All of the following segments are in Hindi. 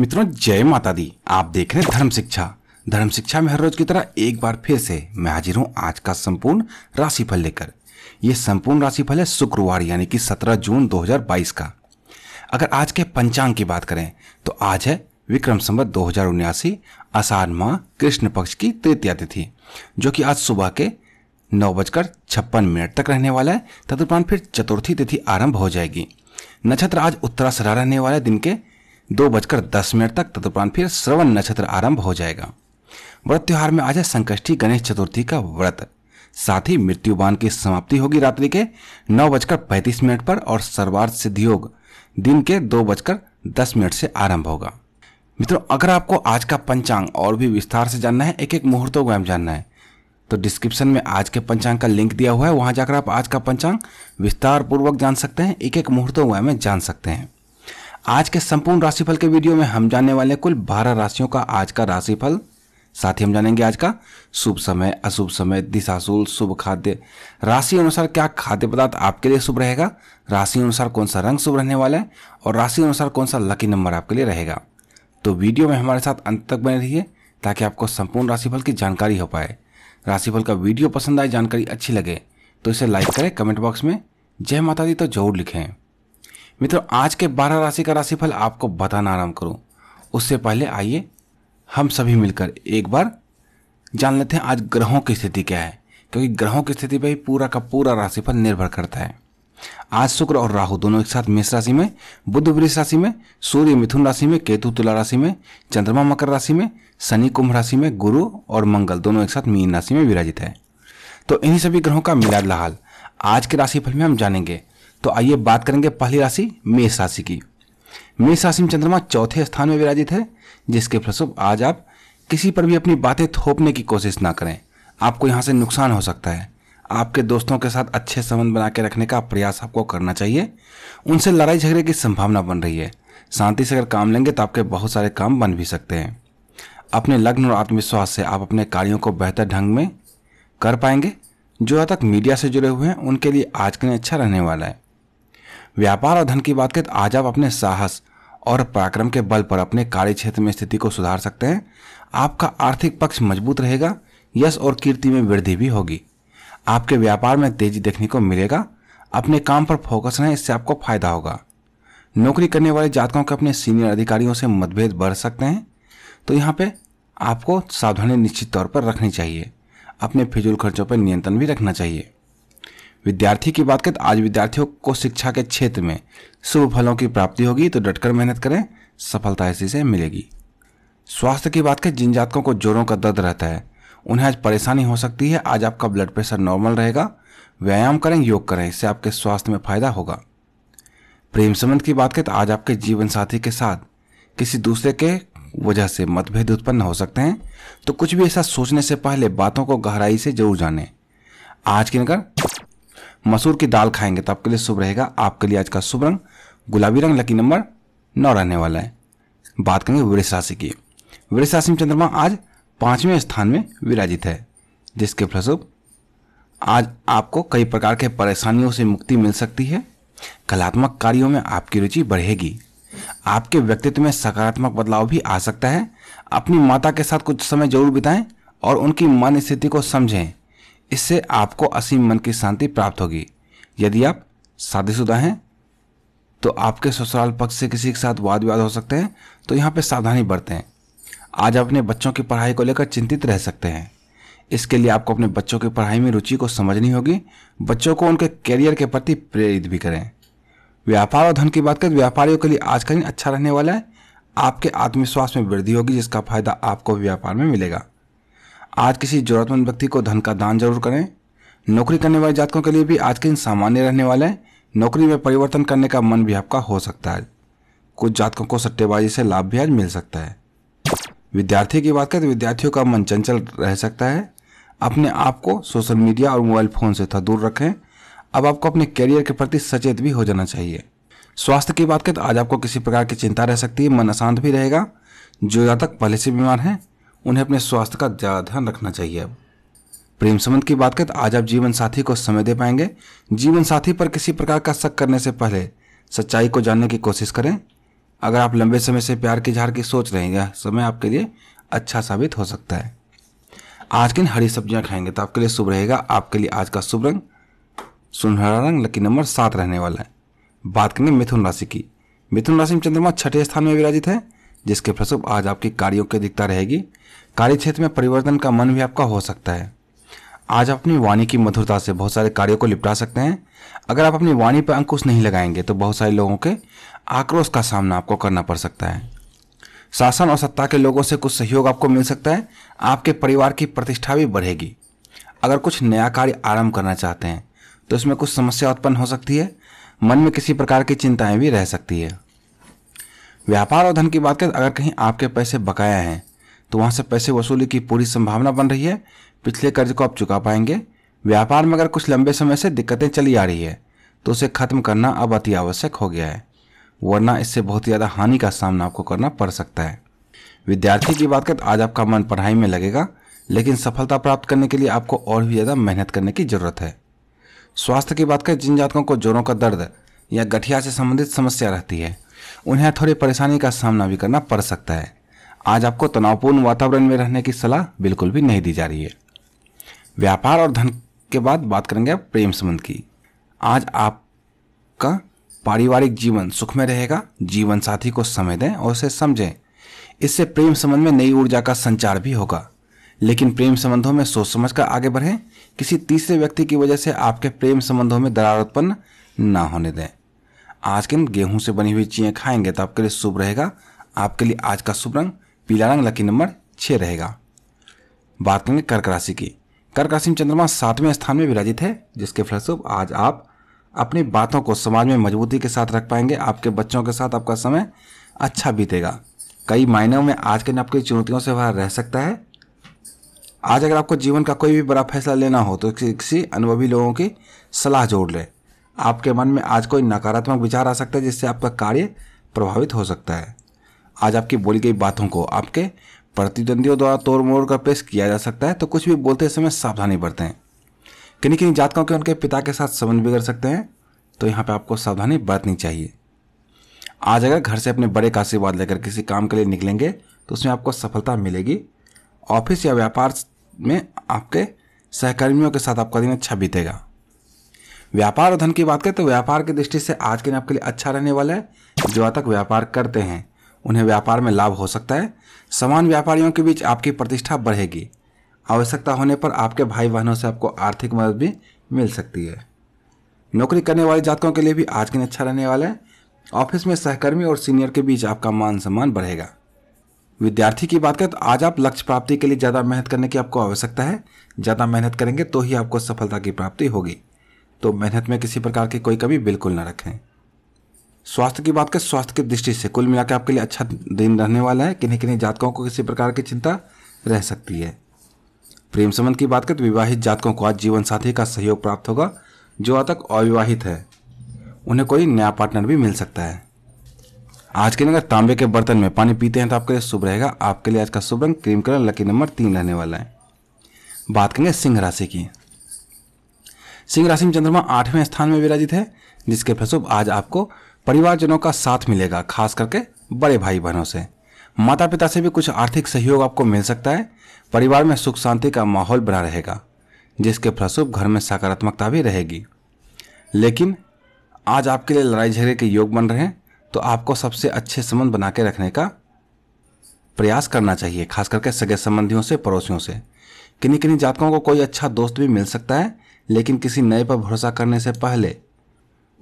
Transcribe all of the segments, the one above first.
मित्रों जय माता दी। आप देख रहे हैं धर्म शिक्षा में हर रोज की तरह एक बार फिर से मैं हाजिर हूं आज का संपूर्ण राशिफल लेकर। यह संपूर्ण राशिफल है शुक्रवार यानी कि 17 जून 2022 का। अगर आज के पंचांग की बात करें तो आज है विक्रम संवत 2079 आषाढ़ माह कृष्ण पक्ष की तृतीया तिथि, जो कि आज सुबह के 9:56 तक रहने वाला है। तदुपरांत फिर चतुर्थी तिथि आरंभ हो जाएगी। नक्षत्र आज उत्तराषाढ़ा रहने वाला है दिन के 2:10 तक। तदुपरांत फिर श्रवण नक्षत्र आरंभ हो जाएगा। व्रत त्योहार में आज है संकष्टी गणेश चतुर्थी का व्रत। साथ ही मृत्युबान की समाप्ति होगी रात्रि के 9:35 पर और सर्वार्थ सिद्धियोग दिन के 2:10 से आरंभ होगा। मित्रों अगर आपको आज का पंचांग और भी विस्तार से जानना है, एक एक मुहूर्तों को जानना है, तो डिस्क्रिप्शन में आज के पंचांग का लिंक दिया हुआ है। वहां जाकर आप आज का पंचांग विस्तार पूर्वक जान सकते हैं, एक एक मुहूर्तों में जान सकते हैं। आज के संपूर्ण राशिफल के वीडियो में हम जानने वाले कुल 12 राशियों का आज का राशिफल। साथ ही हम जानेंगे आज का शुभ समय, अशुभ समय, दिशाशूल, शुभ खाद्य, राशि अनुसार क्या खाद्य पदार्थ आपके लिए शुभ रहेगा, राशि अनुसार कौन सा रंग शुभ रहने वाला है और राशि अनुसार कौन सा लकी नंबर आपके लिए रहेगा। तो वीडियो में हमारे साथ अंत तक बने रहिए ताकि आपको संपूर्ण राशिफल की जानकारी हो पाए। राशिफल का वीडियो पसंद आए, जानकारी अच्छी लगे तो इसे लाइक करें, कमेंट बॉक्स में जय माता दी तो जरूर लिखें। मित्रों आज के 12 राशि का राशिफल आपको बताना आरंभ करूं उससे पहले आइए हम सभी मिलकर एक बार जान लेते हैं आज ग्रहों की स्थिति क्या है, क्योंकि ग्रहों की स्थिति पर ही पूरा का पूरा राशिफल निर्भर करता है। आज शुक्र और राहु दोनों एक साथ मेष राशि में, बुध वृष राशि में, सूर्य मिथुन राशि में, केतु तुला राशि में, चंद्रमा मकर राशि में, शनि कुंभ राशि में, गुरु और मंगल दोनों एक साथ मीन राशि में विराजित है। तो इन्हीं सभी ग्रहों का मिलाजुला हाल आज के राशिफल में हम जानेंगे। तो आइए बात करेंगे पहली राशि मेष राशि की। मेष राशि में चंद्रमा चौथे स्थान में विराजित है, जिसके फलस्वरूप आज आप किसी पर भी अपनी बातें थोपने की कोशिश ना करें। आपको यहाँ से नुकसान हो सकता है। आपके दोस्तों के साथ अच्छे संबंध बना के रखने का प्रयास आपको करना चाहिए। उनसे लड़ाई झगड़े की संभावना बन रही है। शांति से अगर काम लेंगे तो आपके बहुत सारे काम बन भी सकते हैं। अपने लग्न और आत्मविश्वास से आप अपने कार्यों को बेहतर ढंग में कर पाएंगे। जो अब तक मीडिया से जुड़े हुए हैं उनके लिए आज के दिन अच्छा रहने वाला है। व्यापार और धन की बात करें तो आज आप अपने साहस और पराक्रम के बल पर अपने कार्य क्षेत्र में स्थिति को सुधार सकते हैं। आपका आर्थिक पक्ष मजबूत रहेगा। यश और कीर्ति में वृद्धि भी होगी। आपके व्यापार में तेजी देखने को मिलेगा। अपने काम पर फोकस रहें, इससे आपको फायदा होगा। नौकरी करने वाले जातकों के अपने सीनियर अधिकारियों से मतभेद बढ़ सकते हैं, तो यहाँ पे आपको सावधानी निश्चित तौर पर रखनी चाहिए। अपने फिजूल खर्चों पर नियंत्रण भी रखना चाहिए। विद्यार्थी की बात करें तो आज विद्यार्थियों को शिक्षा के क्षेत्र में शुभ फलों की प्राप्ति होगी, तो डटकर मेहनत करें, सफलता इसी से मिलेगी। स्वास्थ्य की बात करें, जिन जातकों को जोड़ों का दर्द रहता है उन्हें आज परेशानी हो सकती है। आज आपका ब्लड प्रेशर नॉर्मल रहेगा। व्यायाम करें, योग करें, इससे आपके स्वास्थ्य में फायदा होगा। प्रेम संबंध की बात करें तो आज आपके जीवन साथी के साथ किसी दूसरे के वजह से मतभेद उत्पन्न हो सकते हैं, तो कुछ भी ऐसा सोचने से पहले बातों को गहराई से जरूर जानें। आज की अगर मसूर की दाल खाएंगे तो आपके लिए शुभ रहेगा। आपके लिए आज का शुभ रंग गुलाबी रंग, लकी नंबर 9 रहने वाला है। बात करेंगे वृष राशि की। वृष राशि में चंद्रमा आज 5वें स्थान में विराजित है, जिसके फलस्वरूप आज आपको कई प्रकार के परेशानियों से मुक्ति मिल सकती है। कलात्मक कार्यों में आपकी रुचि बढ़ेगी। आपके व्यक्तित्व में सकारात्मक बदलाव भी आ सकता है। अपनी माता के साथ कुछ समय जरूर बिताएं और उनकी मन स्थिति को समझें, इससे आपको असीम मन की शांति प्राप्त होगी। यदि आप शादीशुदा हैं तो आपके ससुराल पक्ष से किसी के साथ वाद विवाद हो सकते हैं, तो यहाँ पर सावधानी बरतें। आज अपने बच्चों की पढ़ाई को लेकर चिंतित रह सकते हैं। इसके लिए आपको अपने बच्चों की पढ़ाई में रुचि को समझनी होगी। बच्चों को उनके कैरियर के प्रति प्रेरित भी करें। व्यापार और धन की बात करें, व्यापारियों के लिए आज का दिन अच्छा रहने वाला है। आपके आत्मविश्वास में वृद्धि होगी, जिसका फायदा आपको व्यापार में मिलेगा। आज किसी जरूरतमंद व्यक्ति को धन का दान जरूर करें। नौकरी करने वाले जातकों के लिए भी आज के दिन सामान्य रहने वाला है। नौकरी में परिवर्तन करने का मन भी आपका हो सकता है। कुछ जातकों को सट्टेबाजी से लाभ भी आज मिल सकता है। विद्यार्थी की बात करें तो विद्यार्थियों का मन चंचल रह सकता है। अपने आप को सोशल मीडिया और मोबाइल फ़ोन से थोड़ा दूर रखें। अब आपको अपने कैरियर के प्रति सचेत भी हो जाना चाहिए। स्वास्थ्य की बात करें तो आज आपको किसी प्रकार की चिंता रह सकती है। मन अशांत भी रहेगा। जो जातक पहले से बीमार हैं उन्हें अपने स्वास्थ्य का ज़्यादा ध्यान रखना चाहिए। अब प्रेम संबंध की बात करें तो आज आप जीवन साथी को समय दे पाएंगे। जीवन साथी पर किसी प्रकार का शक करने से पहले सच्चाई को जानने की कोशिश करें। अगर आप लंबे समय से प्यार की झाड़ की सोच रहे हैं, यह समय आपके लिए अच्छा साबित हो सकता है। आज किन हरी सब्जियां खाएंगे तो आपके लिए शुभ रहेगा। आपके लिए आज का शुभ रंग सुनहरा रंग, लकी नंबर 7 रहने वाला है। बात करेंगे मिथुन राशि की। मिथुन राशि में चंद्रमा छठे स्थान में विराजित है, जिसके फलस्वरूप आज आपके कार्यों की अधिकता रहेगी। कार्य क्षेत्र में परिवर्तन का मन भी आपका हो सकता है। आज आप अपनी वाणी की मधुरता से बहुत सारे कार्यों को निपटा सकते हैं। अगर आप अपनी वाणी पर अंकुश नहीं लगाएंगे तो बहुत सारे लोगों के आक्रोश का सामना आपको करना पड़ सकता है। शासन और सत्ता के लोगों से कुछ सहयोग आपको मिल सकता है। आपके परिवार की प्रतिष्ठा भी बढ़ेगी। अगर कुछ नया कार्य आरंभ करना चाहते हैं तो इसमें कुछ समस्या उत्पन्न हो सकती है। मन में किसी प्रकार की चिंताएं भी रह सकती है। व्यापार और धन की बात करें, अगर कहीं आपके पैसे बकाया हैं तो वहाँ से पैसे वसूली की पूरी संभावना बन रही है। पिछले कर्ज को आप चुका पाएंगे। व्यापार में अगर कुछ लंबे समय से दिक्कतें चली आ रही है तो उसे खत्म करना अब अति आवश्यक हो गया है, वरना इससे बहुत ज़्यादा हानि का सामना आपको करना पड़ सकता है। विद्यार्थी की बात करें, आज आपका मन पढ़ाई में लगेगा, लेकिन सफलता प्राप्त करने के लिए आपको और भी ज़्यादा मेहनत करने की ज़रूरत है। स्वास्थ्य की बात करें, जिन जातकों को जोड़ों का दर्द या गठिया से संबंधित समस्या रहती है उन्हें थोड़ी परेशानी का सामना भी करना पड़ सकता है। आज आपको तनावपूर्ण वातावरण में रहने की सलाह बिल्कुल भी नहीं दी जा रही है। व्यापार और धन के बाद बात करेंगे आप प्रेम संबंध की। आज आपका पारिवारिक जीवन सुख में रहेगा। जीवन साथी को समय दें और उसे समझें, इससे प्रेम संबंध में नई ऊर्जा का संचार भी होगा। लेकिन प्रेम संबंधों में सोच समझ कर आगे बढ़ें। किसी तीसरे व्यक्ति की वजह से आपके प्रेम संबंधों में दरार उत्पन्न ना होने दें। आज के दिन गेहूं से बनी हुई चीज़ें खाएंगे तो आपके लिए शुभ रहेगा। आपके लिए आज का शुभ रंग पीला रंग, लकी नंबर 6 रहेगा। बात करेंगे कर्क राशि की। कर्क राशि में चंद्रमा 7वें स्थान में विराजित है, जिसके फलस्वरूप आज आप अपनी बातों को समाज में मजबूती के साथ रख पाएंगे। आपके बच्चों के साथ आपका समय अच्छा बीतेगा। कई मायनों में आज के दिन आपकी चुनौतियों से भरा रह सकता है। आज अगर आपको जीवन का कोई भी बड़ा फैसला लेना हो तो किसी अनुभवी लोगों की सलाह जोड़ लें। आपके मन में आज कोई नकारात्मक विचार आ सकता है, जिससे आपका कार्य प्रभावित हो सकता है। आज आपकी बोली गई बातों को आपके प्रतिद्वंदियों द्वारा तोड़ मोड़ कर पेश किया जा सकता है, तो कुछ भी बोलते समय सावधानी बरतें। किन्हीं किन्हीं जातकों के उनके पिता के साथ संबंध बिगड़ सकते हैं, तो यहाँ पर आपको सावधानी बरतनी चाहिए। आज अगर घर से अपने बड़े का आशीर्वाद लेकर किसी काम के लिए निकलेंगे तो उसमें आपको सफलता मिलेगी। ऑफिस या व्यापार में आपके सहकर्मियों के साथ आपका दिन अच्छा बीतेगा। व्यापार और धन की बात करें तो व्यापार की दृष्टि से आज के दिन आपके लिए अच्छा रहने वाला है। जो तक व्यापार करते हैं उन्हें व्यापार में लाभ हो सकता है। समान व्यापारियों के बीच आपकी प्रतिष्ठा बढ़ेगी। आवश्यकता होने पर आपके भाई बहनों से आपको आर्थिक मदद भी मिल सकती है। नौकरी करने वाले जातकों के लिए भी आज के दिन अच्छा रहने वाला है। ऑफिस में सहकर्मी और सीनियर के बीच आपका मान सम्मान बढ़ेगा। विद्यार्थी की बात करें तो आज आप लक्ष्य प्राप्ति के लिए ज़्यादा मेहनत करने की आपको आवश्यकता है। ज़्यादा मेहनत करेंगे तो ही आपको सफलता की प्राप्ति होगी, तो मेहनत में किसी प्रकार की कोई कमी बिल्कुल न रखें। स्वास्थ्य की बात करें, स्वास्थ्य की दृष्टि से कुल मिलाकर आपके लिए अच्छा दिन रहने वाला है। किन्हीं किन्हीं जातकों को किसी प्रकार की चिंता रह सकती है। प्रेम संबंध की बात करें तो विवाहित जातकों को आज जीवन साथी का सहयोग प्राप्त होगा। जो आज तक अविवाहित है उन्हें कोई नया पार्टनर भी मिल सकता है। आज के दिन अगर तांबे के बर्तन में पानी पीते हैं तो आपके लिए शुभ रहेगा। आपके लिए आज का शुभ रंग क्रीम कलर, लकी नंबर 3 रहने वाला है। बात करेंगे सिंह राशि की। सिंह राशि में चंद्रमा 8वें स्थान में विराजित है, जिसके फलस्वरूप आज आपको परिवारजनों का साथ मिलेगा, खास करके बड़े भाई बहनों से। माता पिता से भी कुछ आर्थिक सहयोग आपको मिल सकता है। परिवार में सुख शांति का माहौल बना रहेगा, जिसके फलस्वरूप घर में सकारात्मकता भी रहेगी। लेकिन आज आपके लिए लड़ाई झगड़े के योग बन रहे हैं, तो आपको सबसे अच्छे संबंध बना के रखने का प्रयास करना चाहिए, खास करके सगे संबंधियों से, पड़ोसियों से। किन्हीं किन्हीं जातकों को कोई अच्छा दोस्त भी मिल सकता है, लेकिन किसी नए पर भरोसा करने से पहले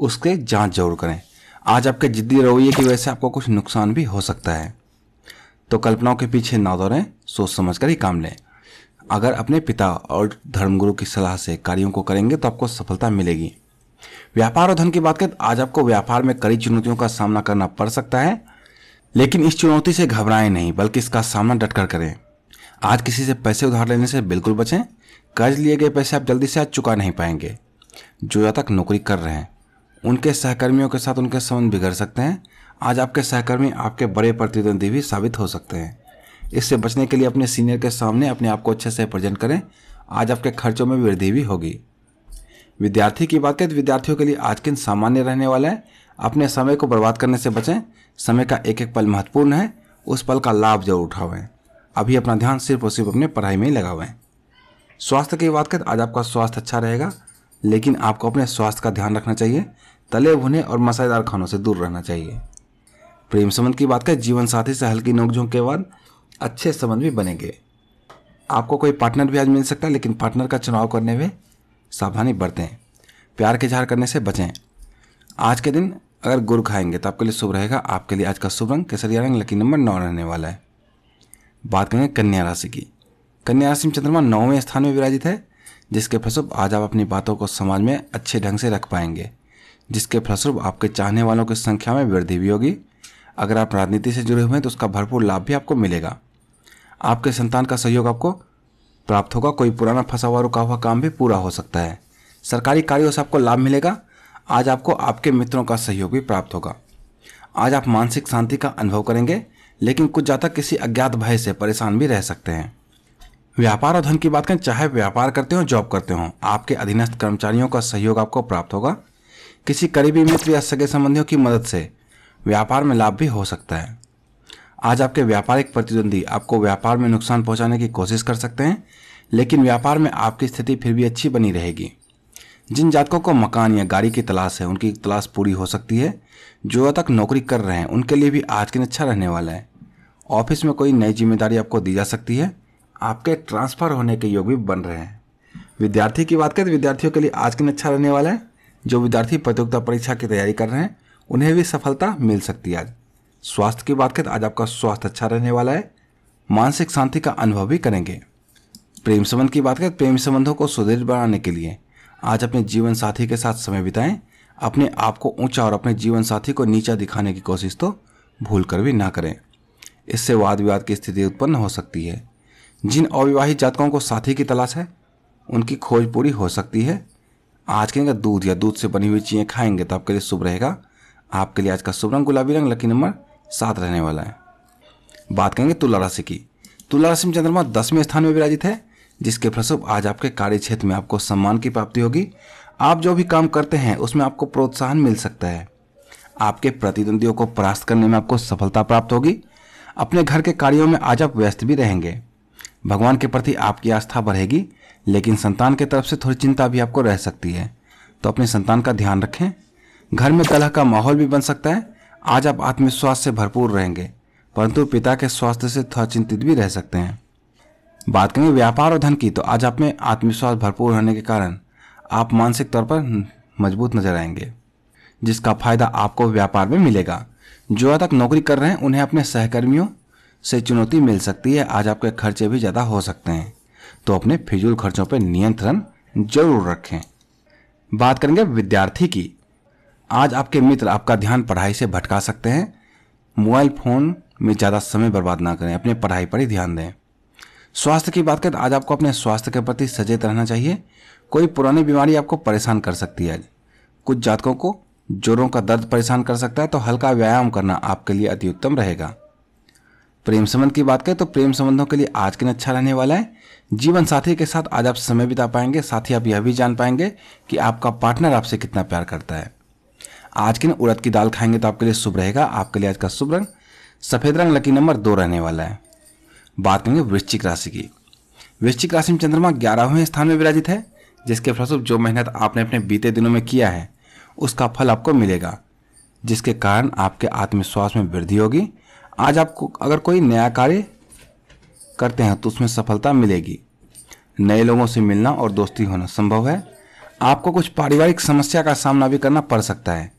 उसके जांच जरूर करें। आज आपके जिद्दी रवैये की वजह से आपको कुछ नुकसान भी हो सकता है, तो कल्पनाओं के पीछे ना दौड़ें, सोच समझ कर ही काम लें। अगर अपने पिता और धर्मगुरु की सलाह से कार्यों को करेंगे तो आपको सफलता मिलेगी। व्यापार और धन की बात करें, आज आपको व्यापार में कड़ी चुनौतियों का सामना करना पड़ सकता है, लेकिन इस चुनौती से घबराएं नहीं, बल्कि इसका सामना डटकर करें। आज किसी से पैसे उधार लेने से बिल्कुल बचें। कर्ज लिए गए पैसे आप जल्दी से आज चुका नहीं पाएंगे। जो तक नौकरी कर रहे हैं उनके सहकर्मियों के साथ उनके संबंध बिगड़ सकते हैं। आज आपके सहकर्मी आपके बड़े प्रतिद्वंदी भी साबित हो सकते हैं। इससे बचने के लिए अपने सीनियर के सामने अपने आप को अच्छे से प्रेजेंट करें। आज आपके खर्चों में वृद्धि भी होगी। विद्यार्थी की बात करें तो विद्यार्थियों के लिए आज के दिन सामान्य रहने वाला है। अपने समय को बर्बाद करने से बचें, समय का एक एक पल महत्वपूर्ण है, उस पल का लाभ जरूर उठावें। अभी अपना ध्यान सिर्फ और सिर्फ अपने पढ़ाई में ही लगावें। स्वास्थ्य की बात करें, आज आपका स्वास्थ्य अच्छा रहेगा, लेकिन आपको अपने स्वास्थ्य का ध्यान रखना चाहिए। तले भुने और मसालेदार खानों से दूर रहना चाहिए। प्रेम संबंध की बात करें, जीवन साथी से हल्की नोकझोंक के बाद अच्छे संबंध भी बनेंगे। आपको कोई पार्टनर भी आज मिल सकता है, लेकिन पार्टनर का चुनाव करने में सावधानी बरतें। प्यार के इजहार करने से बचें। आज के दिन अगर गुड़ खाएंगे तो आपके लिए शुभ रहेगा। आपके लिए आज का शुभ रंग केसरिया रंग, लकी नंबर 9 रहने वाला है। बात करेंगे कन्या राशि की। कन्या राशि में चंद्रमा 9वें स्थान में विराजित है, जिसके फलस्वरूप आज आप अपनी बातों को समाज में अच्छे ढंग से रख पाएंगे, जिसके फलस्वरूप आपके चाहने वालों की संख्या में वृद्धि भी होगी। अगर आप राजनीति से जुड़े हुए हैं तो उसका भरपूर लाभ भी आपको मिलेगा। आपके संतान का सहयोग आपको प्राप्त होगा। कोई पुराना फंसा हुआ रुका हुआ काम भी पूरा हो सकता है। सरकारी कार्यों से आपको लाभ मिलेगा। आज आपको आपके मित्रों का सहयोग भी प्राप्त होगा। आज आप मानसिक शांति का अनुभव करेंगे, लेकिन कुछ ज़्यादा किसी अज्ञात भय से परेशान भी रह सकते हैं। व्यापार और धन की बात करें, चाहे व्यापार करते हो जॉब करते हो, आपके अधीनस्थ कर्मचारियों का सहयोग आपको प्राप्त होगा। किसी करीबी मित्र या सगे संबंधियों की मदद से व्यापार में लाभ भी हो सकता है। आज आपके व्यापारिक प्रतिद्वंदी आपको व्यापार में नुकसान पहुंचाने की कोशिश कर सकते हैं, लेकिन व्यापार में आपकी स्थिति फिर भी अच्छी बनी रहेगी। जिन जातकों को मकान या गाड़ी की तलाश है, उनकी तलाश पूरी हो सकती है। जो तक नौकरी कर रहे हैं उनके लिए भी आज के दिन अच्छा रहने वाला है। ऑफिस में कोई नई जिम्मेदारी आपको दी जा सकती है। आपके ट्रांसफर होने के योग भी बन रहे हैं। विद्यार्थी की बात करें, विद्यार्थियों के लिए आज के दिन अच्छा रहने वाला है। जो विद्यार्थी प्रतियोगिता परीक्षा की तैयारी कर रहे हैं उन्हें भी सफलता मिल सकती है। आज स्वास्थ्य की बात करें, आज आपका स्वास्थ्य अच्छा रहने वाला है। मानसिक शांति का अनुभव भी करेंगे। प्रेम संबंध की बात करें, प्रेम संबंधों को सुदृढ़ बनाने के लिए आज अपने जीवन साथी के साथ समय बिताएं। अपने आप को ऊंचा और अपने जीवन साथी को नीचा दिखाने की कोशिश तो भूल कर भी ना करें, इससे वाद विवाद की स्थिति उत्पन्न हो सकती है। जिन अविवाहित जातकों को साथी की तलाश है, उनकी खोज पूरी हो सकती है। आज के दिन दूध या दूध से बनी हुई चीज़ें खाएंगे तो आपके लिए शुभ रहेगा। आपके लिए आज का शुभ रंग गुलाबी रंग, लकी नंबर 7 रहने वाला है। बात करेंगे तुला राशि की। तुला राशि में चंद्रमा 10वें स्थान में विराजित है, जिसके फलस्वरूप आज आपके कार्य क्षेत्र में आपको सम्मान की प्राप्ति होगी। आप जो भी काम करते हैं उसमें आपको प्रोत्साहन मिल सकता है। आपके प्रतिद्वंदियों को परास्त करने में आपको सफलता प्राप्त होगी। अपने घर के कार्यों में आज आप व्यस्त भी रहेंगे। भगवान के प्रति आपकी आस्था बढ़ेगी, लेकिन संतान की तरफ से थोड़ी चिंता भी आपको रह सकती है, तो अपने संतान का ध्यान रखें। घर में कलह का माहौल भी बन सकता है। आज आप आत्मविश्वास से भरपूर रहेंगे, परंतु पिता के स्वास्थ्य से थोड़ा चिंतित भी रह सकते हैं। बात करेंगे व्यापार और धन की, तो आज आप में आत्मविश्वास भरपूर होने के कारण आप मानसिक तौर पर मजबूत नजर आएंगे, जिसका फायदा आपको व्यापार में मिलेगा। जो तक नौकरी कर रहे हैं उन्हें अपने सहकर्मियों से चुनौती मिल सकती है। आज आपके खर्चे भी ज़्यादा हो सकते हैं, तो अपने फिजूल खर्चों पर नियंत्रण जरूर रखें। बात करेंगे विद्यार्थी की। आज आपके मित्र आपका ध्यान पढ़ाई से भटका सकते हैं। मोबाइल फ़ोन में ज़्यादा समय बर्बाद ना करें, अपने पढ़ाई पर ही ध्यान दें। स्वास्थ्य की बात करें, आज आपको अपने स्वास्थ्य के प्रति सचेत रहना चाहिए। कोई पुरानी बीमारी आपको परेशान कर सकती है। आज कुछ जातकों को जोड़ों का दर्द परेशान कर सकता है, तो हल्का व्यायाम करना आपके लिए अति उत्तम रहेगा। प्रेम संबंध की बात करें, तो प्रेम संबंधों के लिए आज के दिन अच्छा रहने वाला है। जीवन साथी के साथ आज आप समय बिता पाएंगे। साथ ही आप यह भी जान पाएंगे कि आपका पार्टनर आपसे कितना प्यार करता है। आज के दिन उड़द की दाल खाएंगे तो आपके लिए शुभ रहेगा। आपके लिए आज का शुभ रंग सफ़ेद रंग, लकी नंबर 2 रहने वाला है। बात करेंगे वृश्चिक राशि की। वृश्चिक राशि में चंद्रमा 11वें स्थान में विराजित है, जिसके फलस्वरूप जो मेहनत आपने अपने बीते दिनों में किया है उसका फल आपको मिलेगा, जिसके कारण आपके आत्मविश्वास में वृद्धि होगी। आज आपको अगर कोई नया कार्य करते हैं तो उसमें सफलता मिलेगी। नए लोगों से मिलना और दोस्ती होना संभव है। आपको कुछ पारिवारिक समस्या का सामना भी करना पड़ सकता है,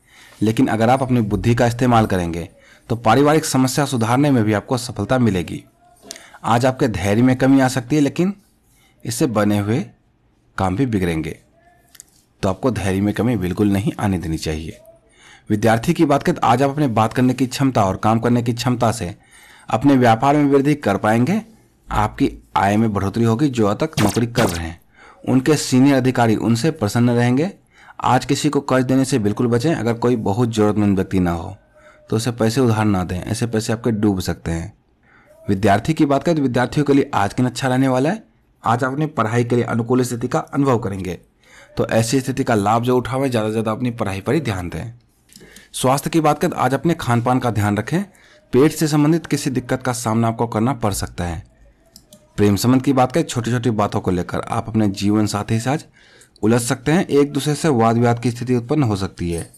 लेकिन अगर आप अपनी बुद्धि का इस्तेमाल करेंगे तो पारिवारिक समस्या सुधारने में भी आपको सफलता मिलेगी। आज आपके धैर्य में कमी आ सकती है, लेकिन इससे बने हुए काम भी बिगड़ेंगे, तो आपको धैर्य में कमी बिल्कुल नहीं आने देनी चाहिए। विद्यार्थी की बात करें, आज आप अपने बात करने की क्षमता और काम करने की क्षमता से अपने व्यापार में वृद्धि कर पाएंगे। आपकी आय में बढ़ोतरी होगी। जो अब तक नौकरी कर रहे हैं उनके सीनियर अधिकारी उनसे प्रसन्न रहेंगे। आज किसी को कर्ज देने से बिल्कुल बचें। अगर कोई बहुत ज़रूरतमंद व्यक्ति ना हो तो उसे पैसे उधार ना दें, ऐसे पैसे आपके डूब सकते हैं। विद्यार्थी की बात करें, विद्यार्थियों के लिए आज के दिन अच्छा रहने वाला है। आज आप अपनी पढ़ाई के लिए अनुकूल स्थिति का अनुभव करेंगे, तो ऐसी स्थिति का लाभ जो उठावें। ज़्यादा से ज़्यादा अपनी पढ़ाई पर ही ध्यान दें। स्वास्थ्य की बात करें, आज अपने खान पान का ध्यान रखें। पेट से संबंधित किसी दिक्कत का सामना आपको करना पड़ सकता है। प्रेम संबंध की बात करें, छोटी छोटी बातों को लेकर आप अपने जीवन साथी से आज उलझ सकते हैं। एक दूसरे से वाद विवाद की स्थिति उत्पन्न हो सकती है,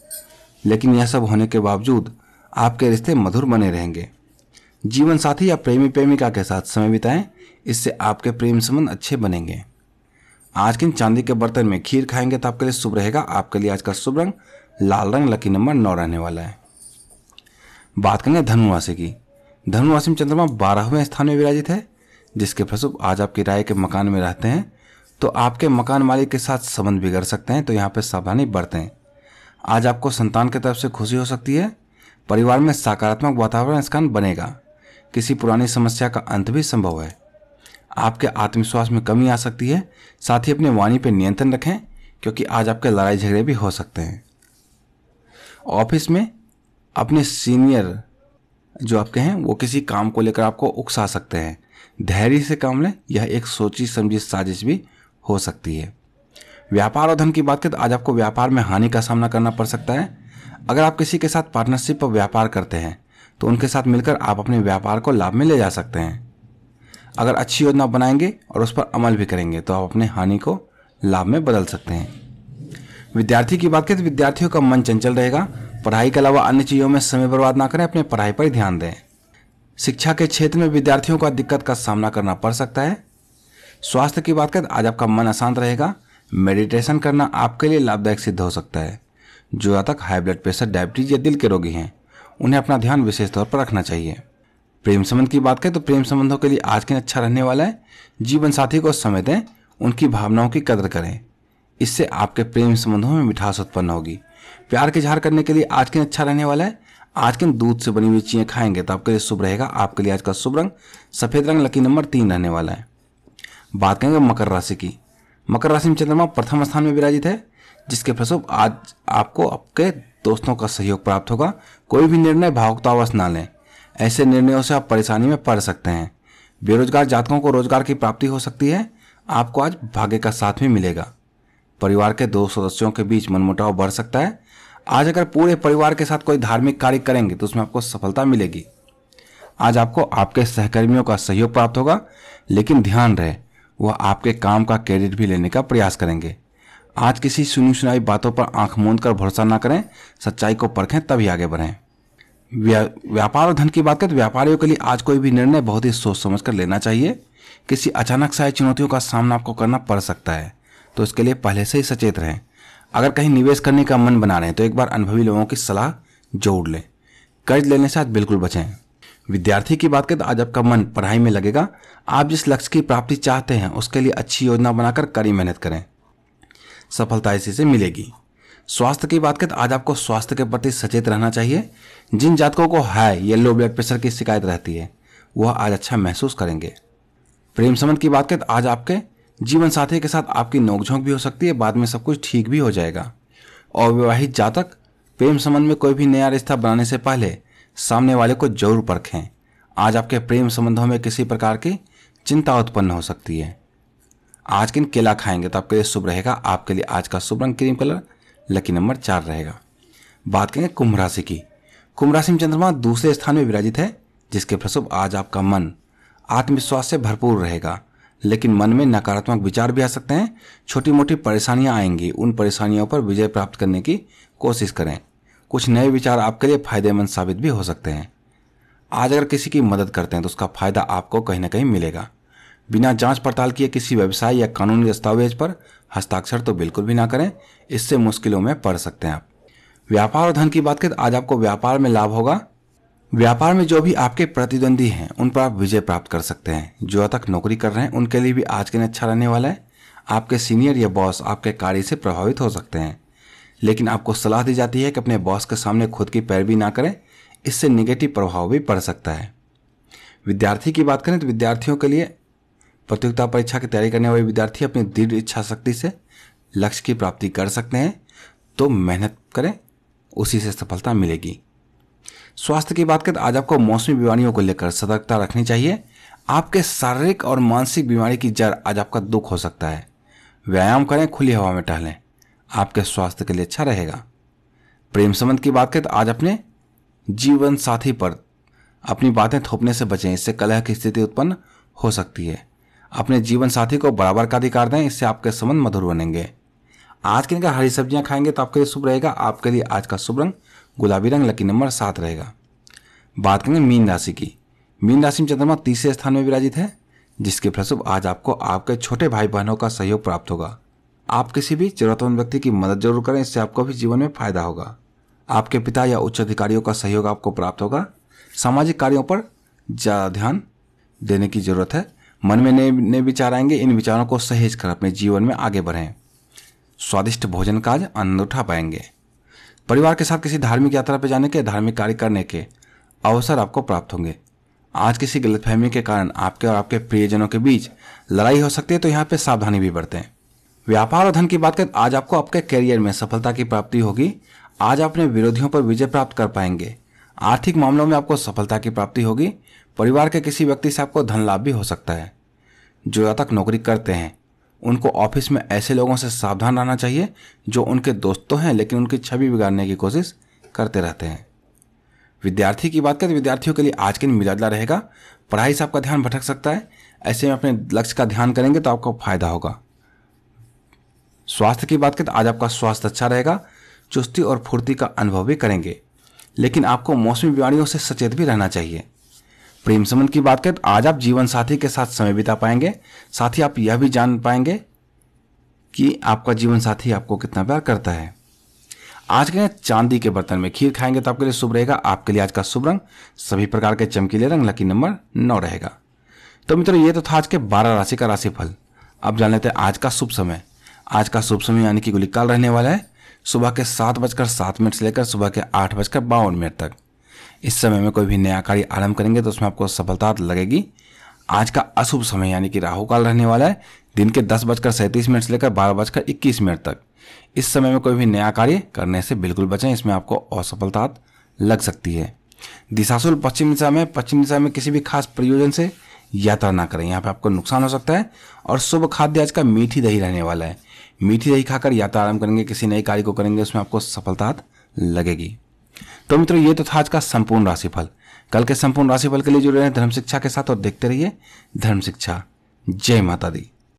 लेकिन यह सब होने के बावजूद आपके रिश्ते मधुर बने रहेंगे। जीवन साथी या प्रेमी प्रेमिका के साथ समय बिताएं, इससे आपके प्रेम संबंध अच्छे बनेंगे। आज किन चांदी के बर्तन में खीर खाएंगे तो आपके लिए शुभ रहेगा। आपके लिए आज का शुभ रंग लाल रंग, लकी नंबर 9 रहने वाला है। बात करेंगे धनु राशि की। धनु राशि में चंद्रमा 12वें स्थान में विराजित है, जिसके फलस्वरूप आज आप किराए के मकान में रहते हैं तो आपके मकान मालिक के साथ संबंध बिगड़ सकते हैं, तो यहाँ पर सावधानी बरतें। आज आपको संतान की तरफ से खुशी हो सकती है। परिवार में सकारात्मक वातावरण इस कारण बनेगा। किसी पुरानी समस्या का अंत भी संभव है। आपके आत्मविश्वास में कमी आ सकती है, साथ ही अपने वाणी पर नियंत्रण रखें, क्योंकि आज आपके लड़ाई झगड़े भी हो सकते हैं। ऑफिस में अपने सीनियर जो आपके हैं वो किसी काम को लेकर आपको उकसा सकते हैं। धैर्य से काम लें, यह एक सोची समझी साजिश भी हो सकती है। व्यापार और धन की बात करें तो आज आपको व्यापार में हानि का सामना करना पड़ सकता है। अगर आप किसी के साथ पार्टनरशिप पर व्यापार करते हैं तो उनके साथ मिलकर आप अपने व्यापार को लाभ में ले जा सकते हैं। अगर अच्छी योजना बनाएंगे और उस पर अमल भी करेंगे तो आप अपने हानि को लाभ में बदल सकते हैं। विद्यार्थी की बात करें तो विद्यार्थियों का मन चंचल रहेगा। पढ़ाई के अलावा अन्य चीज़ों में समय बर्बाद ना करें, अपने पढ़ाई पर ध्यान दें। शिक्षा के क्षेत्र में विद्यार्थियों का दिक्कत का सामना करना पड़ सकता है। स्वास्थ्य की बात करें तो आज आपका मन अशांत रहेगा। मेडिटेशन करना आपके लिए लाभदायक सिद्ध हो सकता है। जो यहाँ तक हाई ब्लड प्रेशर, डायबिटीज या दिल के रोगी हैं उन्हें अपना ध्यान विशेष तौर पर रखना चाहिए। प्रेम संबंध की बात करें तो प्रेम संबंधों के लिए आज दिन अच्छा रहने वाला है। जीवन साथी को समय दें, उनकी भावनाओं की कदर करें, इससे आपके प्रेम संबंधों में मिठास उत्पन्न होगी। प्यार के इजहार करने के लिए आज दिन अच्छा रहने वाला है। आज के दिन दूध से बनी हुई चीज़ें खाएंगे तो आपके लिए शुभ रहेगा। आपके लिए आज का शुभ रंग सफ़ेद रंग, लकी नंबर 3 रहने वाला है। बात करेंगे मकर राशि की। मकर राशि में चंद्रमा प्रथम स्थान में विराजित है, जिसके फलस्वरूप आज आपको आपके दोस्तों का सहयोग प्राप्त होगा। कोई भी निर्णय भावुकतावश ना लें, ऐसे निर्णयों से आप परेशानी में पड़ सकते हैं। बेरोजगार जातकों को रोजगार की प्राप्ति हो सकती है। आपको आज भाग्य का साथ भी मिलेगा। परिवार के दो सदस्यों के बीच मनमुटाव बढ़ सकता है। आज अगर पूरे परिवार के साथ कोई धार्मिक कार्य करेंगे तो उसमें आपको सफलता मिलेगी। आज आपको आपके सहकर्मियों का सहयोग प्राप्त होगा, लेकिन ध्यान रहे वह आपके काम का क्रेडिट भी लेने का प्रयास करेंगे। आज किसी सुनी सुनाई बातों पर आंख मूंद कर भरोसा ना करें, सच्चाई को परखें तभी आगे बढ़ें। व्यापार और धन की बात करें तो व्यापारियों के लिए आज कोई भी निर्णय बहुत ही सोच समझ कर लेना चाहिए। किसी अचानक से आई चुनौतियों का सामना आपको करना पड़ सकता है, तो इसके लिए पहले से ही सचेत रहें। अगर कहीं निवेश करने का मन बना रहे हैं तो एक बार अनुभवी लोगों की सलाह जोड़ लें। कर्ज लेने से आज बिल्कुल बचें। विद्यार्थी की बात करें तो आज आपका मन पढ़ाई में लगेगा। आप जिस लक्ष्य की प्राप्ति चाहते हैं उसके लिए अच्छी योजना बनाकर कड़ी मेहनत करें, सफलता इसी से मिलेगी। स्वास्थ्य की बात करें तो आज आपको स्वास्थ्य के प्रति सचेत रहना चाहिए। जिन जातकों को हाई या लो ब्लड प्रेशर की शिकायत रहती है वह आज अच्छा महसूस करेंगे। प्रेम संबंध की बात करें तो आज आपके जीवन साथी के साथ आपकी नोकझोंक भी हो सकती है, बाद में सब कुछ ठीक भी हो जाएगा। अविवाहित जातक प्रेम संबंध में कोई भी नया रिश्ता बनाने से पहले सामने वाले को जरूर परखें। आज आपके प्रेम संबंधों में किसी प्रकार की चिंता उत्पन्न हो सकती है। आज किन केला खाएंगे तो आपके लिए शुभ रहेगा। आपके लिए आज का शुभ रंग क्रीम कलर, लकी नंबर 4 रहेगा। बात करेंगे कुंभ राशि की। कुंभ राशि में चंद्रमा दूसरे स्थान में विराजित है, जिसके फलस्वरूप आज आपका मन आत्मविश्वास से भरपूर रहेगा, लेकिन मन में नकारात्मक विचार भी आ सकते हैं। छोटी मोटी परेशानियां आएंगी, उन परेशानियों पर विजय प्राप्त करने की कोशिश करें। कुछ नए विचार आपके लिए फायदेमंद साबित भी हो सकते हैं। आज अगर किसी की मदद करते हैं तो उसका फायदा आपको कहीं ना कहीं मिलेगा। बिना जांच पड़ताल किए किसी व्यवसाय या कानूनी दस्तावेज पर हस्ताक्षर तो बिल्कुल भी ना करें, इससे मुश्किलों में पड़ सकते हैं आप। व्यापार और धन की बात करें तो आज आपको व्यापार में लाभ होगा। व्यापार में जो भी आपके प्रतिद्वंदी हैं उन पर आप विजय प्राप्त कर सकते हैं। जो अब तक नौकरी कर रहे हैं उनके लिए भी आज के दिन अच्छा रहने वाला है। आपके सीनियर या बॉस आपके कार्य से प्रभावित हो सकते हैं, लेकिन आपको सलाह दी जाती है कि अपने बॉस के सामने खुद की पैरवी ना करें, इससे निगेटिव प्रभाव भी पड़ सकता है। विद्यार्थी की बात करें तो विद्यार्थियों के लिए प्रतियोगिता परीक्षा की तैयारी करने वाले विद्यार्थी अपनी दृढ़ इच्छा शक्ति से लक्ष्य की प्राप्ति कर सकते हैं, तो मेहनत करें, उसी से सफलता मिलेगी। स्वास्थ्य की बात करें तो आज आपको मौसमी बीमारियों को लेकर सतर्कता रखनी चाहिए। आपके शारीरिक और मानसिक बीमारी की जड़ आज आपका दुख हो सकता है। व्यायाम करें, खुली हवा में टहलें, आपके स्वास्थ्य के लिए अच्छा रहेगा। प्रेम संबंध की बात करें तो आज अपने जीवन साथी पर अपनी बातें थोपने से बचें, इससे कलह की स्थिति उत्पन्न हो सकती है। अपने जीवन साथी को बराबर का अधिकार दें, इससे आपके संबंध मधुर बनेंगे। आज के दिन हरी सब्जियां खाएंगे तो आपके लिए शुभ रहेगा। आपके लिए आज का शुभ रंग गुलाबी रंग, लकी नंबर 7 रहेगा। बात करेंगे मीन राशि की। मीन राशि में चंद्रमा तीसरे स्थान में विराजित है, जिसके फलस्वरूप आज आपको आपके छोटे भाई बहनों का सहयोग प्राप्त होगा। आप किसी भी जरूरतमंद व्यक्ति की मदद जरूर करें, इससे आपको भी जीवन में फायदा होगा। आपके पिता या उच्च अधिकारियों का सहयोग आपको प्राप्त होगा। सामाजिक कार्यों पर ज़्यादा ध्यान देने की जरूरत है। मन में नए विचार आएंगे, इन विचारों को सहेज कर अपने जीवन में आगे बढ़ें। स्वादिष्ट भोजन का आज आनंद उठा पाएंगे। परिवार के साथ किसी धार्मिक यात्रा पर जाने के, धार्मिक कार्य करने के अवसर आपको प्राप्त होंगे। आज किसी गलतफहमी के कारण आपके और आपके प्रियजनों के बीच लड़ाई हो सकती है, तो यहाँ पर सावधानी भी बरतें। व्यापार और धन की बात करें, आज आपको आपके करियर में सफलता की प्राप्ति होगी। आज अपने विरोधियों पर विजय प्राप्त कर पाएंगे। आर्थिक मामलों में आपको सफलता की प्राप्ति होगी। परिवार के किसी व्यक्ति से आपको धन लाभ भी हो सकता है। जो यहाँ तक नौकरी करते हैं उनको ऑफिस में ऐसे लोगों से सावधान रहना चाहिए जो उनके दोस्तों हैं लेकिन उनकी छवि बिगाड़ने की कोशिश करते रहते हैं। विद्यार्थी की बात करें, विद्यार्थियों के लिए आज के दिन मिजाजला रहेगा। पढ़ाई से आपका ध्यान भटक सकता है, ऐसे में अपने लक्ष्य का ध्यान करेंगे तो आपको फायदा होगा। स्वास्थ्य की बात करें तो आज आपका स्वास्थ्य अच्छा रहेगा। चुस्ती और फुर्ती का अनुभव भी करेंगे, लेकिन आपको मौसमी बीमारियों से सचेत भी रहना चाहिए। प्रेम संबंध की बात करें तो आज आप जीवन साथी के साथ समय बिता पाएंगे। साथ ही आप यह भी जान पाएंगे कि आपका जीवन साथी आपको कितना प्यार करता है। आज के चांदी के बर्तन में खीर खाएंगे तो आपके लिए शुभ रहेगा। आपके लिए आज का शुभ रंग सभी प्रकार के चमकीले रंग, लकी नंबर 9 रहेगा। तो मित्रों, ये तो था आज के 12 राशि का राशिफल। अब जान लेते हैं आज का शुभ समय। आज का शुभ समय यानी कि गुलिकाल रहने वाला है सुबह के 7:07 से लेकर सुबह के 8:52 तक। इस समय में कोई भी नया कार्य आरंभ करेंगे तो उसमें आपको सफलता लगेगी। आज का अशुभ समय यानी कि राहु काल रहने वाला है दिन के 10:37 से लेकर 12:21 तक। इस समय में कोई भी नया कार्य करने से बिल्कुल बचें, इसमें आपको असफलता लग सकती है। दिशाशूल पश्चिम दिशा में किसी भी खास प्रयोजन से यात्रा ना करें, यहाँ पर आपको नुकसान हो सकता है। और शुभ खाद्य आज का मीठी दही रहने वाला है। मीठी दही खाकर यात्रा आरंभ करेंगे, किसी नए कार्य को करेंगे उसमें आपको सफलता लगेगी। तो मित्रों, ये तो था आज का संपूर्ण राशिफल। कल के संपूर्ण राशिफल के लिए जुड़े रहें धर्म शिक्षा के साथ और देखते रहिए धर्म शिक्षा। जय माता दी।